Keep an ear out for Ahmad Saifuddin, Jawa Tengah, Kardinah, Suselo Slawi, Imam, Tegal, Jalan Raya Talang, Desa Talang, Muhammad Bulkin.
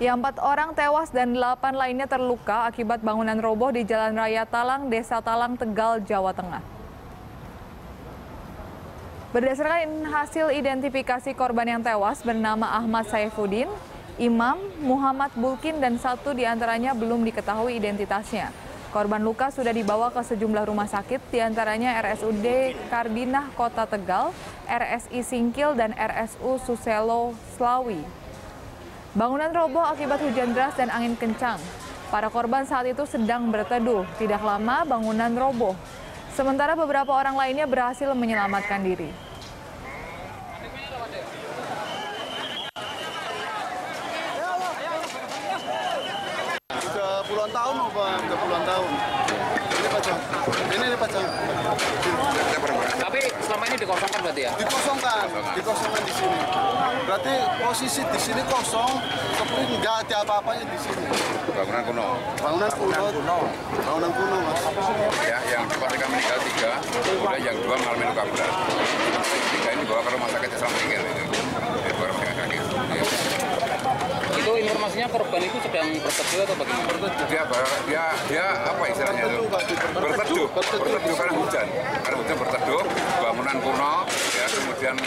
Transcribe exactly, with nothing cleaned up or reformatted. Ya, empat orang tewas dan delapan lainnya terluka akibat bangunan roboh di Jalan Raya Talang, Desa Talang, Tegal, Jawa Tengah. Berdasarkan hasil identifikasi korban yang tewas bernama Ahmad Saifuddin, Imam, Muhammad Bulkin, dan satu di antaranya belum diketahui identitasnya. Korban luka sudah dibawa ke sejumlah rumah sakit, diantaranya R S U D Kardinah Kota Tegal, R S I Singkil, dan R S U Suselo Slawi. Bangunan roboh akibat hujan deras dan angin kencang. Para korban saat itu sedang berteduh. Tidak lama bangunan roboh. Sementara beberapa orang lainnya berhasil menyelamatkan diri. Sudah puluhan tahun, Pak. Sudah puluhan tahun. Ini pajang. Ini pajang. Tapi selama ini dikosongkan berarti ya? Dikosongkan. Dikosongkan di sini. Berarti posisi di sini kosong, seperti nggak ada apa-apanya di sini. Bangunan kuno. Bangunan kuno. Bangunan kuno, Mas. Ya, yang dikatakan meninggal tiga, kemudian yang dua mengalami luka berat. Tiga ini dibawa ke rumah sakit Desa Talang. Itu informasinya korban itu sedang berteduh atau bagaimana? Berteduh. Dia, dia, dia apa istilahnya itu? Berteduh. Berteduh karena hujan. Karena hujan berteduh. Bangunan kuno, ya kemudian.